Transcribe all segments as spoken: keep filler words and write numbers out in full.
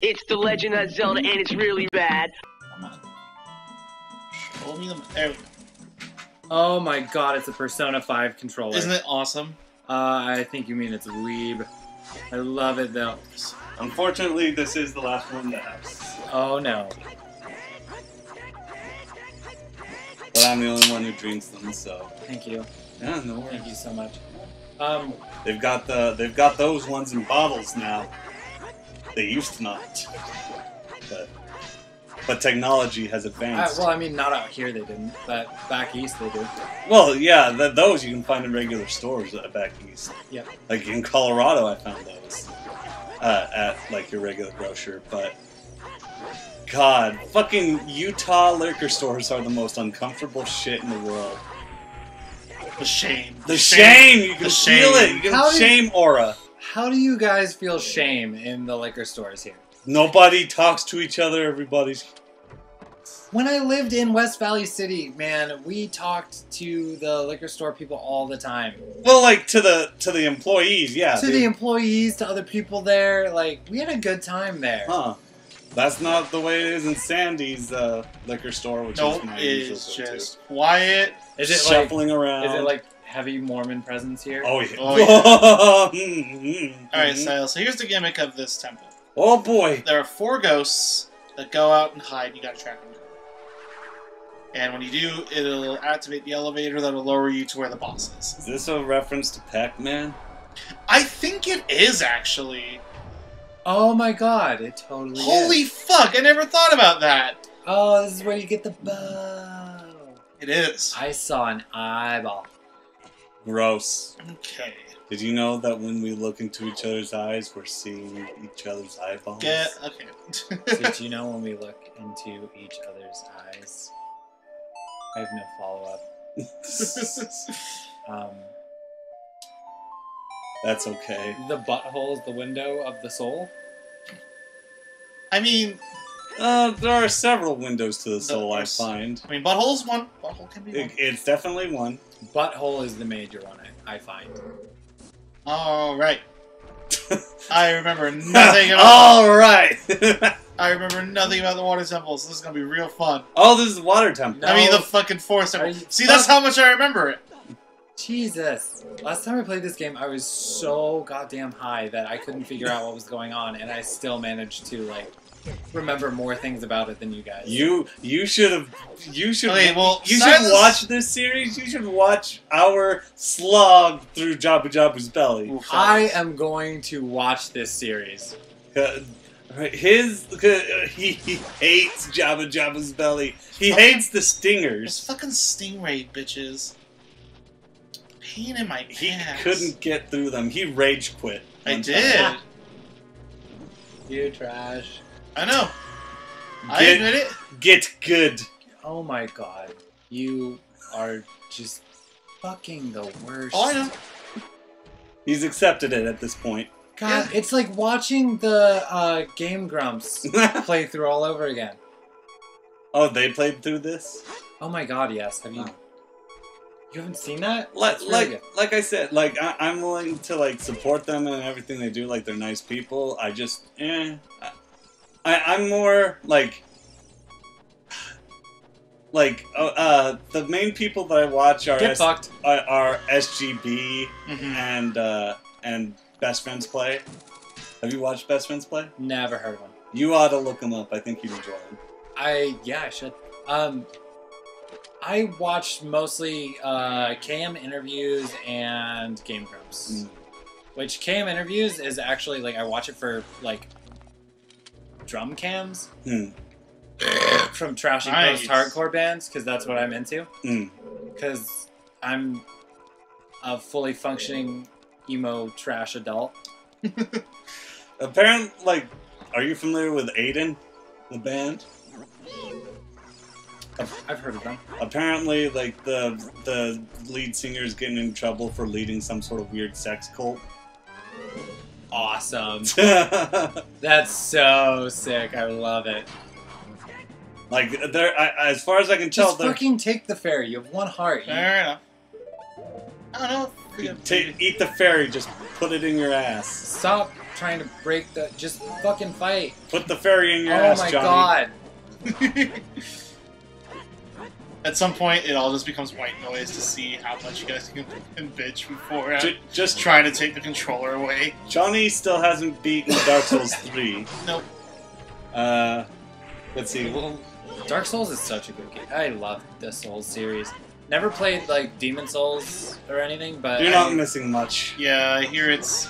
It's The Legend of Zelda, and it's really bad. Come on. Show me the... There we go. Oh my god, it's a Persona five controller. Isn't it awesome? Uh, I think you mean it's a weeb. I love it, though. Unfortunately, this is the last one in the house. Oh no. But I'm the only one who drinks them, so... Thank you. Yeah, no worries. Thank you so much. Um... They've got the... They've got those ones in bottles now. They used to not, but, but technology has advanced. Uh, well, I mean, not out here they didn't, but back east they do. Well, yeah, th those you can find in regular stores back east. Yeah. Like in Colorado, I found those uh, at like your regular grocer. But God, fucking Utah liquor stores are the most uncomfortable shit in the world. The shame. The, the shame. shame. You can the feel shame. it. You can How shame aura. How do you guys feel shame in the liquor stores here? Nobody talks to each other, everybody's... When I lived in West Valley City, man, we talked to the liquor store people all the time. Well, like, to the to the employees, yeah. To dude. the employees, to other people there, like, we had a good time there. Huh. That's not the way it is in Sandy's uh, liquor store, which nope, is my usual go-to. It's just quiet, is it shuffling like, around. Is it like... Heavy Mormon presence here. Oh, yeah. Oh, yeah. mm-hmm. Alright, Silas, so here's the gimmick of this temple. Oh, boy. There are four ghosts that go out and hide, and you gotta track them down. And when you do, it'll activate the elevator that'll lower you to where the boss is. Is this a reference to Pac-Man? I think it is, actually. Oh, my God. It totally Holy is. fuck, I never thought about that. Oh, this is where you get the bow. It is. I saw an eyeball. Gross. Okay. Did you know that when we look into each other's eyes, we're seeing each other's eyeballs? Yeah, okay. Did you know when we look into each other's eyes? I have no follow-up. um, That's okay. The butthole is the window of the soul? I mean... Uh, there are several windows to the soul, I find. I mean, butthole's one. Butthole can be one. It, it's definitely one. Butthole is the major one, I, I find. Alright. I remember nothing about... Alright! I remember nothing about the water temple, so this is gonna be real fun. Oh, this is the water temple. No. I mean, the fucking forest temple. See, that's how much I remember it. Jesus. Last time I played this game, I was so goddamn high that I couldn't figure out what was going on, and I still managed to, like... remember more things about it than you guys. You you should have you should okay, well, you Silas... should watch this series. You should watch our slog through Jabu-Jabu's Belly. Ooh, I am going to watch this series. Uh, his uh, he, he hates Jabu-Jabu's Belly. He fucking hates the stingers. Fucking stingray bitches. Pain in my ass. He couldn't get through them. He rage quit. I did. You trash. I know. Get, I admit it. Get good. Oh my god. You are just fucking the worst. Oh, I know. He's accepted it at this point. God, yeah. It's like watching the uh, Game Grumps play through all over again. Oh, they played through this? Oh my god, yes. Have you... Oh. You haven't seen that? Like, really like, good. like I said, like I, I'm willing to like support them and everything they do. Like they're nice people. I just, eh. I, I, I'm more like, like uh, uh, the main people that I watch are S are, are S G B mm-hmm. and uh, and Best Friends Play. Have you watched Best Friends Play? Never heard of them. You ought to look them up. I think you'd enjoy them. I yeah, I should. Um, I watched mostly uh, K M interviews and Game Grumps, mm. which K M interviews is actually like I watch it for like. Drum cams mm. from trashy nice. post-hardcore bands, because that's what I'm into. Because mm. I'm a fully functioning emo trash adult. Apparently, like, are you familiar with Aiden, the band? I've, I've heard of them. Apparently, like the the lead singer is getting in trouble for leading some sort of weird sex cult. Awesome. That's so sick. I love it. Like, there, as far as I can tell, just fucking take the fairy. You have one heart. Fair enough. I don't know. Eat the fairy. Just put it in your ass. Stop trying to break the... Just fucking fight. Put the fairy in your oh ass, Johnny. Oh my god. At some point, it all just becomes white noise to see how much you guys can, can bitch before just, just trying to take the controller away. Johnny still hasn't beaten Dark Souls three. Nope. Uh, let's see. Well, Dark Souls is such a good game. I love the Souls series. Never played, like, Demon Souls or anything, but... You're not I, missing much. Yeah, I hear it's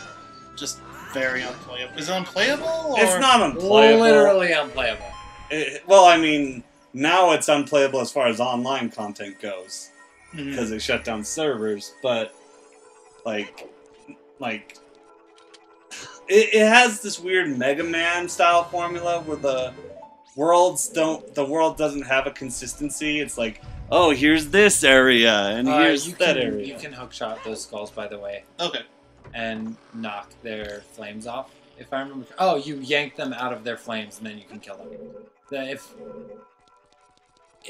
just very unplayable. Is it unplayable? Or? It's not unplayable. Literally unplayable. It, well, I mean... Now it's unplayable as far as online content goes, because mm-hmm. they shut down servers. But like, like it, it has this weird Mega Man style formula where the worlds don't, the world doesn't have a consistency. It's like, oh, here's this area and uh, here's that can, area. You can hookshot those skulls, by the way. Okay. And knock their flames off, if I remember. Oh, you yank them out of their flames and then you can kill them. If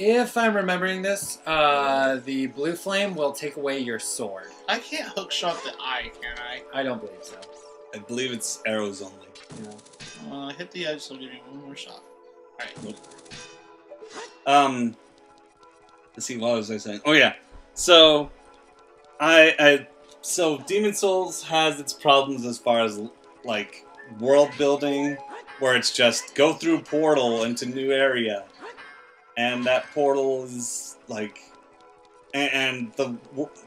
If I'm remembering this, uh, the blue flame will take away your sword. I can't hookshot the eye, can I? I don't believe so. I believe it's arrows only. Yeah. Uh, hit the edge, so I'll give you one more shot. Alright. Nope. Um, let's see, what was I saying? Oh yeah, so, I, I, so Demon Souls has its problems as far as, like, world building, where it's just go through portal into new area. And that portal is like, and, and the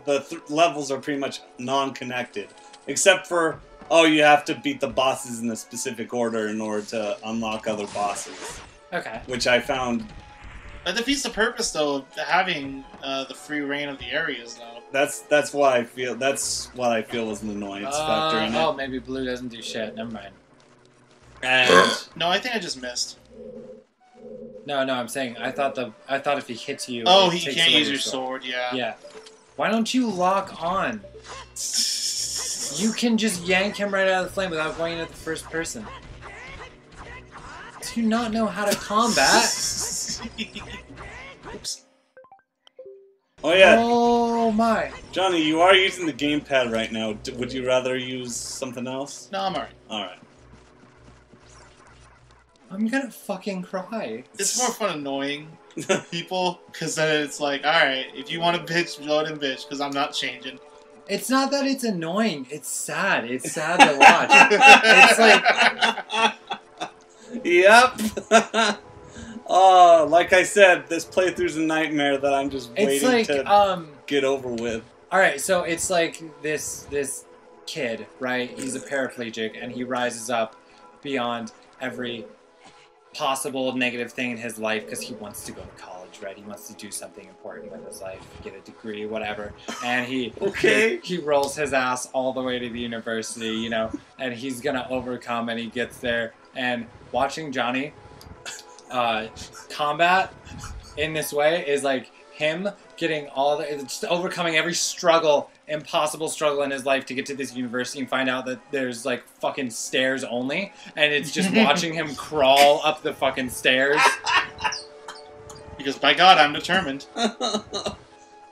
the th levels are pretty much non-connected, except for oh, you have to beat the bosses in a specific order in order to unlock other bosses. Okay. Which I found. That defeats the purpose, though, of having uh, the free reign of the areas, though. That's that's why I feel that's what I feel is an annoyance uh, factor in oh, it. Oh, maybe blue doesn't do shit. Never mind. And no, I think I just missed. No, no, I'm saying I thought the I thought if he hits you, oh, he can't use your sword. sword. Yeah, yeah. Why don't you lock on? You can just yank him right out of the flame without going into the first person. Do you not know how to combat? Oops. Oh yeah. Oh my. Johnny, you are using the gamepad right now. Would you rather use something else? No, I'm alright. All right. I'm gonna fucking cry. It's more fun annoying people, because then it's like, alright, if you want to bitch, go ahead and bitch, because I'm not changing. It's not that it's annoying, it's sad. It's sad to watch. It's like... Yep. Oh, like I said, this playthrough's a nightmare that I'm just waiting like, to um, get over with. Alright, so it's like this this kid, right? He's a paraplegic, and he rises up beyond every... possible negative thing in his life because he wants to go to college, right? He wants to do something important with his life, get a degree, whatever. And he okay. he, he rolls his ass all the way to the university, you know, and he's gonna overcome, and he gets there. And watching Johnny uh, combat in this way is like him getting all the, just overcoming every struggle, impossible struggle in his life to get to this university and find out that there's like fucking stairs only, and it's just watching him crawl up the fucking stairs. Because by God, I'm determined.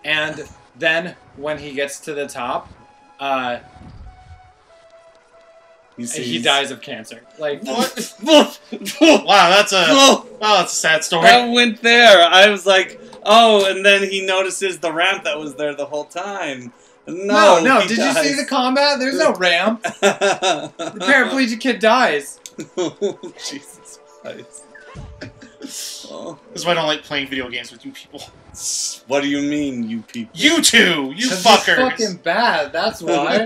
And then when he gets to the top, uh, he, he dies of cancer. Like what? Wow, that's a wow, that's a sad story. I went there. I was like, oh, and then he notices the ramp that was there the whole time. No, no, no. Did dies. You see the combat? There's no ramp. The paraplegic kid dies. Oh, Jesus Christ. Oh. This is why I don't like playing video games with you people. What do you mean, you people? You two! You fuckers! It's fucking bad, that's why.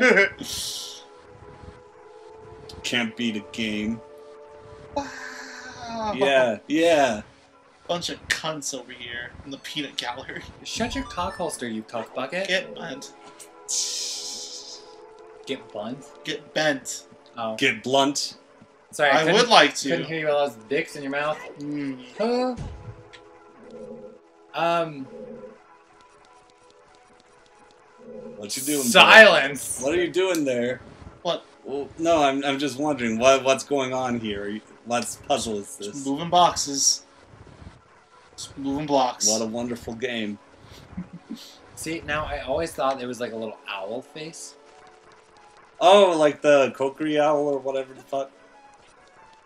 Can't beat a game. Wow. Yeah, yeah. Bunch of cunts over here in the peanut gallery. Shut your cock holster, you cock bucket. Get bent. Get blunt? Get bent. Oh. Get blunt. Sorry, I, I would like to. Couldn't hear you while I was dicks in your mouth. Mm. Huh? Um. What you doing? Silence. There? What are you doing there? What? Well, no, I'm. I'm just wondering what what's going on here. What's puzzle is this? Just moving boxes. Just moving blocks. What a wonderful game. See, now I always thought it was like a little owl face. Oh, like the Kokiri owl or whatever the fuck?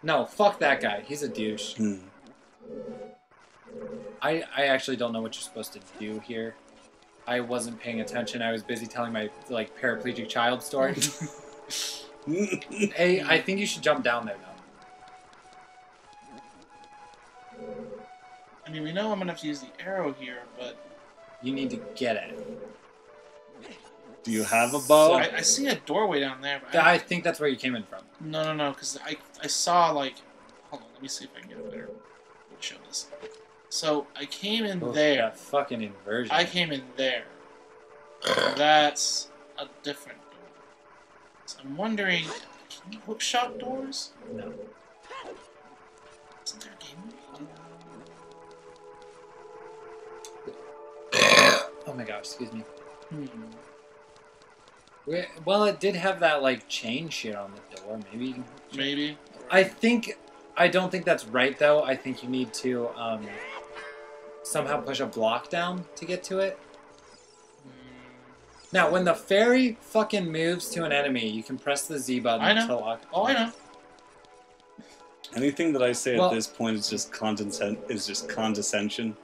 No, fuck that guy. He's a douche. Hmm. I, I actually don't know what you're supposed to do here. I wasn't paying attention. I was busy telling my, like, paraplegic child story. Hey, I think you should jump down there, though. I mean, we know I'm gonna have to use the arrow here, but... You need to get it. Do you have a bow? So I, I see a doorway down there. But I, I think that's where you came in from. No, no, no, because I, I saw, like... Hold on, let me see if I can get a better show this. So, I came in oh, there. That fucking inversion. I came in there. That's a different door. So I'm wondering, can you hook shot doors? No. Isn't there a game? Oh my gosh, excuse me. Hmm. Well, it did have that, like, chain shit on the door. Maybe. Maybe. I think... I don't think that's right, though. I think you need to, um... somehow push a block down to get to it. Now, when the fairy fucking moves to an enemy, you can press the Z button I know. to lock. Oh, I know. Anything that I say well, at this point is just condescend is just condescension.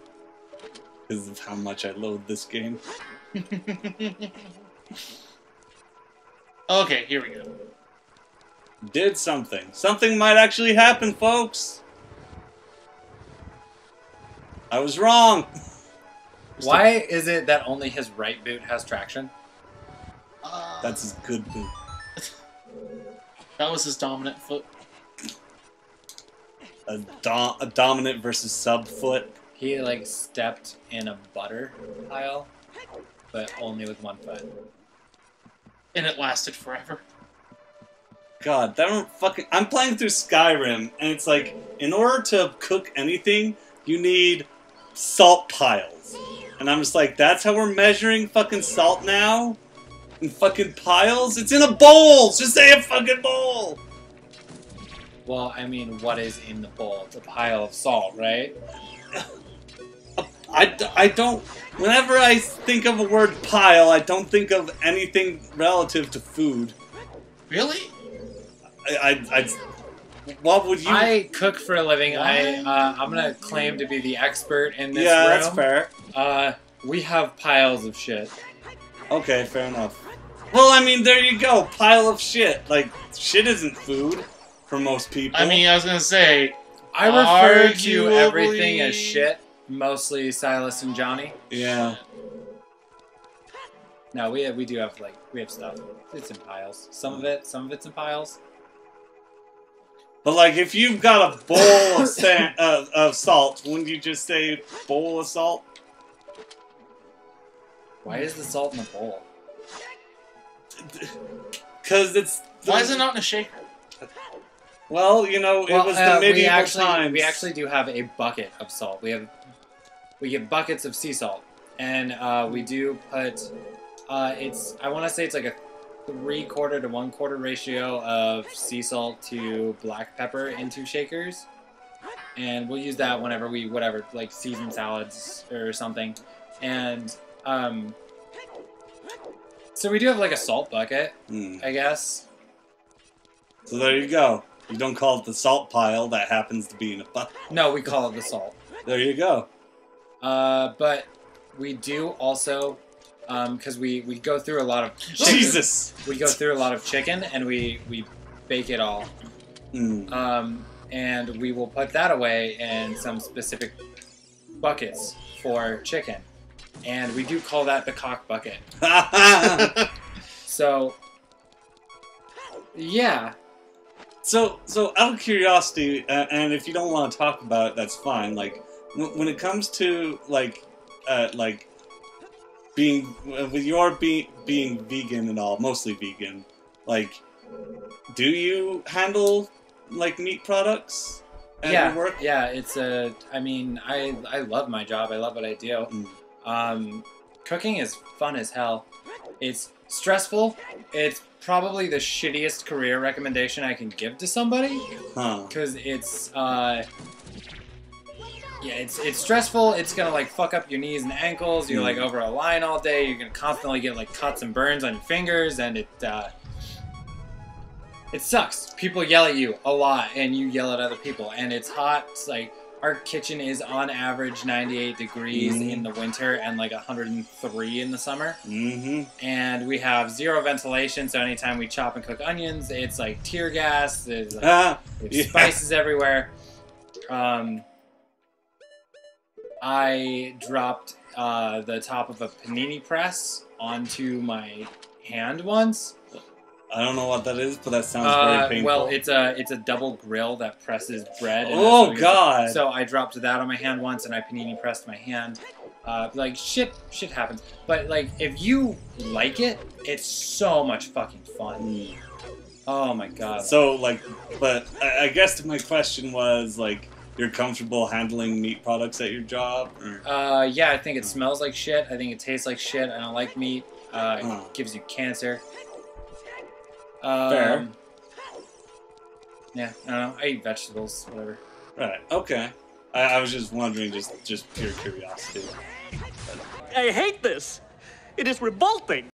Because of how much I loathe this game. Okay, here we go. Did something. Something might actually happen, folks! I was wrong! Why is it that only his right boot has traction? Uh, That's his good boot. That was his dominant foot. A, do a dominant versus sub foot. He, like, stepped in a butter pile, but only with one foot. And it lasted forever. God, that fucking... I'm playing through Skyrim, and it's like, in order to cook anything, you need salt piles. And I'm just like, that's how we're measuring fucking salt now? In fucking piles? It's in a bowl! Just say a fucking bowl! Well, I mean, what is in the bowl? It's a pile of salt, right? I, I don't... Whenever I think of a word pile, I don't think of anything relative to food. Really? I, I, I, what would you... I cook for a living. I, uh, I'm gonna claim to be the expert in this yeah, room. Yeah, that's fair. Uh, we have piles of shit. Okay, fair enough. Well, I mean, there you go. Pile of shit. Like, shit isn't food for most people. I mean, I was gonna say... I refer arguably... to everything as shit. Mostly Silas and Johnny. Yeah. No, we have, we do have, like, we have stuff. It's in piles. Some of it, some of it's in piles. But, like, if you've got a bowl of, sand, uh, of salt, wouldn't you just say bowl of salt? Why is the salt in the bowl? Because it's... The... Why is it not in a shaker? Well, you know, well, it was uh, the medieval we actually, times. We actually do have a bucket of salt. We have... We get buckets of sea salt. And uh, we do put... Uh, it's... I want to say it's like a... three quarter to one quarter ratio of sea salt to black pepper into shakers, and we'll use that whenever we whatever like season salads or something. And um, so we do have like a salt bucket, mm. I guess. So there you go. You don't call it the salt pile that happens to be in a bucket. No, we call it the salt. There you go. Uh, but we do also. Um, because we, we go through a lot of chicken. Jesus! We go through a lot of chicken, and we, we bake it all. Mm. Um, and we will put that away in some specific buckets for chicken. And we do call that the cock bucket. So, yeah. So, so out of curiosity, uh, and if you don't want to talk about it, that's fine. Like, w when it comes to, like, uh, like, being with your be, being vegan and all, mostly vegan, like, do you handle like meat products at yeah, work? Yeah, it's a. I mean, I I love my job. I love what I do. Mm. Um, cooking is fun as hell. It's stressful. It's probably the shittiest career recommendation I can give to somebody. Huh? Because it's. Uh, Yeah, it's it's stressful. It's gonna like fuck up your knees and ankles. You're like over a line all day. You're gonna constantly get like cuts and burns on your fingers, and it uh, It sucks. People yell at you a lot, and you yell at other people, and it's hot. It's like, our kitchen is on average ninety-eight degrees mm-hmm. in the winter and like one hundred three in the summer. Mm-hmm. And we have zero ventilation, so anytime we chop and cook onions, it's like tear gas. There's like, ah, there's yeah. spices everywhere. Um, I dropped uh, the top of a panini press onto my hand once. I don't know what that is, but that sounds uh, very painful. Well, it's a it's a double grill that presses bread. And oh God! So I dropped that on my hand once, and I panini pressed my hand. Uh, like shit, shit happens. But like, if you like it, it's so much fucking fun. Mm. Oh my God! So like, but I, I guess my question was like, you're comfortable handling meat products at your job? Or? Uh, yeah, I think it smells like shit. I think it tastes like shit. I don't like meat. Uh, it oh. gives you cancer. Um, Fair. Yeah, I don't know. I eat vegetables, whatever. Right. Okay. I, I was just wondering, just just pure curiosity. I hate this. It is revolting.